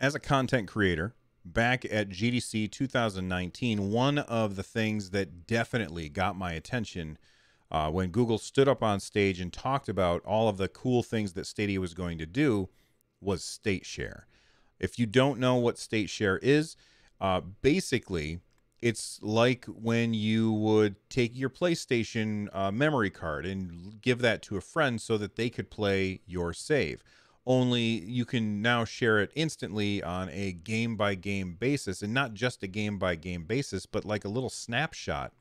as a content creator back at GDC 2019, one of the things that definitely got my attention when Google stood up on stage and talked about all of the cool things that Stadia was going to do was State Share. If you don't know what State Share is, basically it's like when you would take your PlayStation memory card and give that to a friend so that they could play your save. Only you can now share it instantly on a game-by-game basis, and not just a game-by-game basis, but like a little snapshot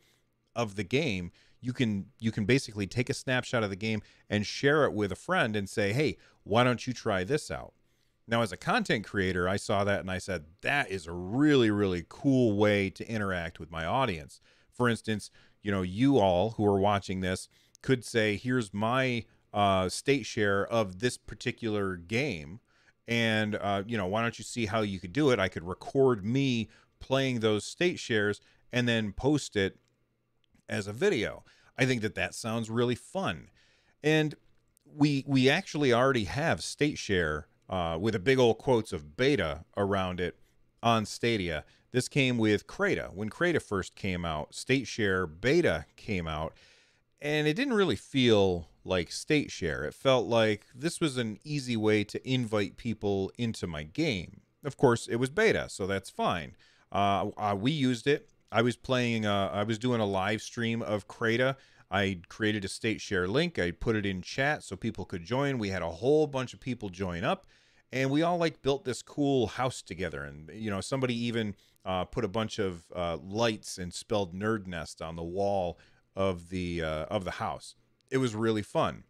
of the game. You can basically take a snapshot of the game and share it with a friend and say, hey, why don't you try this out? Now, as a content creator, I saw that and I said, that is a really, really cool way to interact with my audience. For instance, you know, you all who are watching this could say, here's my State Share of this particular game. And, you know, why don't you see how you could do it? I could record me playing those State Shares and then post it as a video. I think that that sounds really fun. And we actually already have State Share with a big old quotes of beta around it on Stadia. This came with Crayta. When Crayta first came out, State Share beta came out, and it didn't really feel like State Share. It felt like this was an easy way to invite people into my game. Of course, it was beta, so that's fine. We used it. I was playing. I was doing a live stream of Crayta. I created a State Share link. I put it in chat so people could join. We had a whole bunch of people join up, and we all like built this cool house together. And, you know, somebody even put a bunch of lights and spelled Nerd Nest on the wall of the house. It was really fun.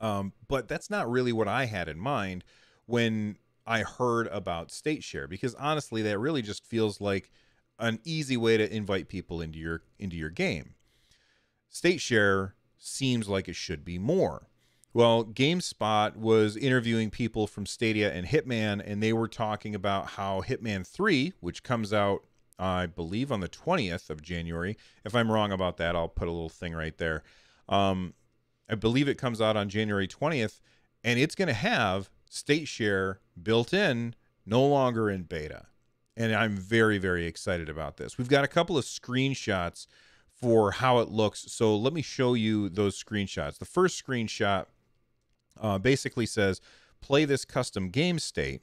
But that's not really what I had in mind when I heard about State Share, because honestly, that really just feels like an easy way to invite people into your game. State Share seems like it should be more. Well, GameSpot was interviewing people from Stadia and Hitman, and they were talking about how Hitman 3, which comes out, I believe, on the 20th of January. If I'm wrong about that, I'll put a little thing right there. I believe it comes out on January 20th, and it's going to have State Share built in, no longer in beta. And I'm very, very excited about this. We've got a couple of screenshots for how it looks. So let me show you those screenshots. The first screenshot basically says, play this custom game state.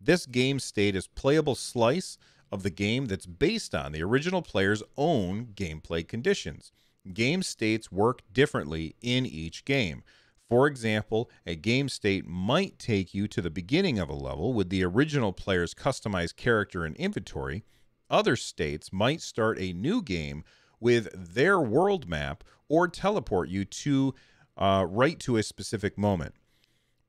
This game state is playable slice of the game that's based on the original player's own gameplay conditions. Game states work differently in each game. For example, a game state might take you to the beginning of a level with the original player's customized character and inventory. Other states might start a new game with their world map or teleport you to right to a specific moment.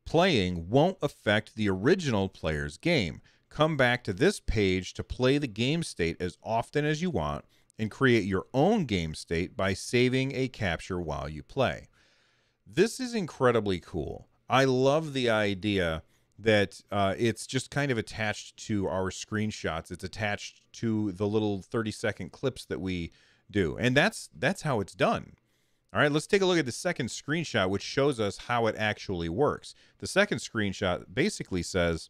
Playing won't affect the original player's game. Come back to this page to play the game state as often as you want and create your own game state by saving a capture while you play. This is incredibly cool. I love the idea that it's just kind of attached to our screenshots. It's attached to the little 30-second clips that we do. And that's how it's done. All right, let's take a look at the second screenshot, which shows us how it actually works. The second screenshot basically says,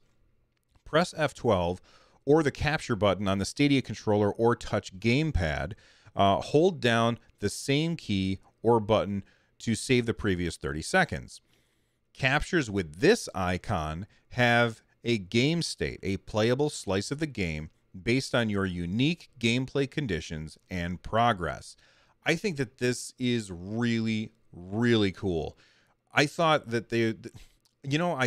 press F12 or the capture button on the Stadia controller or touch gamepad. Hold down the same key or button to save the previous 30 seconds. Captures with this icon have a game state, a playable slice of the game based on your unique gameplay conditions and progress. I think that this is really, really cool. I thought that they, you know,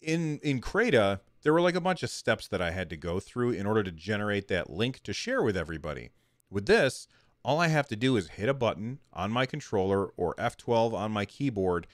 in Crayta, there were like a bunch of steps that I had to go through in order to generate that link to share with everybody. With this, all I have to do is hit a button on my controller or F12 on my keyboard,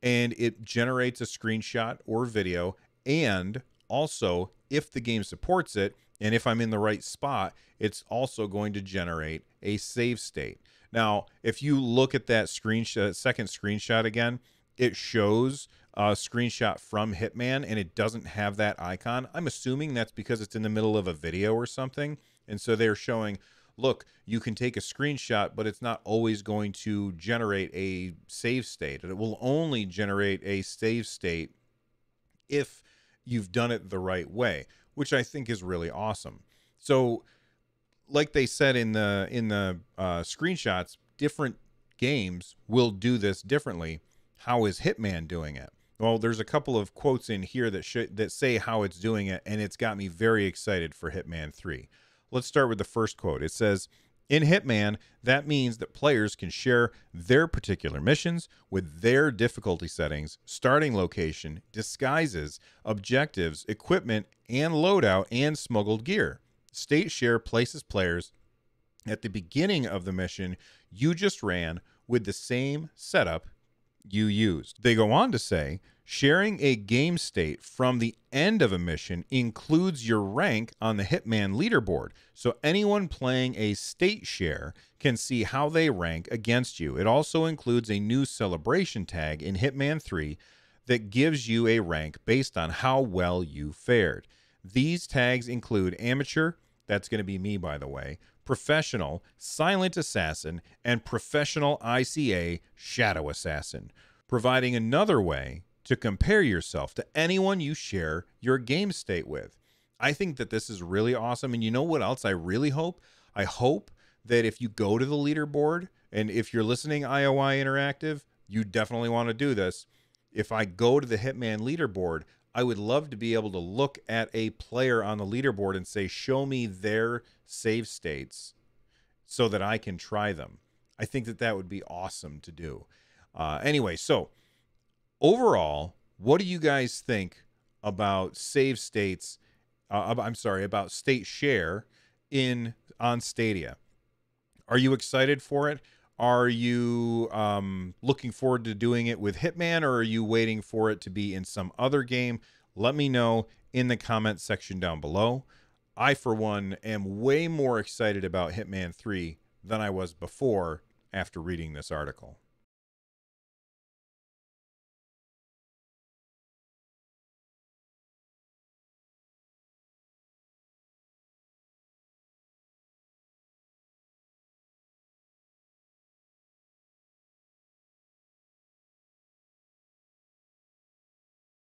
and it generates a screenshot or video. And also, if the game supports it, and if I'm in the right spot, it's also going to generate a save state. Now, if you look at that screenshot, second screenshot again, it shows a screenshot from Hitman, and it doesn't have that icon. I'm assuming that's because it's in the middle of a video or something. And so they're showing, look, you can take a screenshot, but it's not always going to generate a save state. It will only generate a save state if you've done it the right way. which I think is really awesome. So like they said in the screenshots, different games will do this differently. How is Hitman doing it? Well, there's a couple of quotes in here that say how it's doing it, and it's got me very excited for Hitman 3. Let's start with the first quote. It says, in Hitman, that means that players can share their particular missions with their difficulty settings, starting location, disguises, objectives, equipment, and loadout, and smuggled gear. State share places players at the beginning of the mission you just ran with the same setup you used. They go on to say, sharing a game state from the end of a mission includes your rank on the Hitman leaderboard, so anyone playing a state share can see how they rank against you. It also includes a new celebration tag in Hitman 3 that gives you a rank based on how well you fared. These tags include amateur, that's going to be me by the way, professional, silent assassin, and professional ICA, shadow assassin, providing another way to compare yourself to anyone you share your game state with. I think that this is really awesome, and you know what else I really hope? I hope that if you go to the leaderboard, and if you're listening, IOI Interactive, you definitely want to do this. If I go to the Hitman leaderboard, I would love to be able to look at a player on the leaderboard and say, show me their save states so that I can try them. I think that that would be awesome to do. Anyway, so overall, what do you guys think about save states? I'm sorry, about state share on Stadia. Are you excited for it? Are you looking forward to doing it with Hitman, or are you waiting for it to be in some other game? Let me know in the comment section down below. I, for one, am way more excited about Hitman 3 than I was before after reading this article.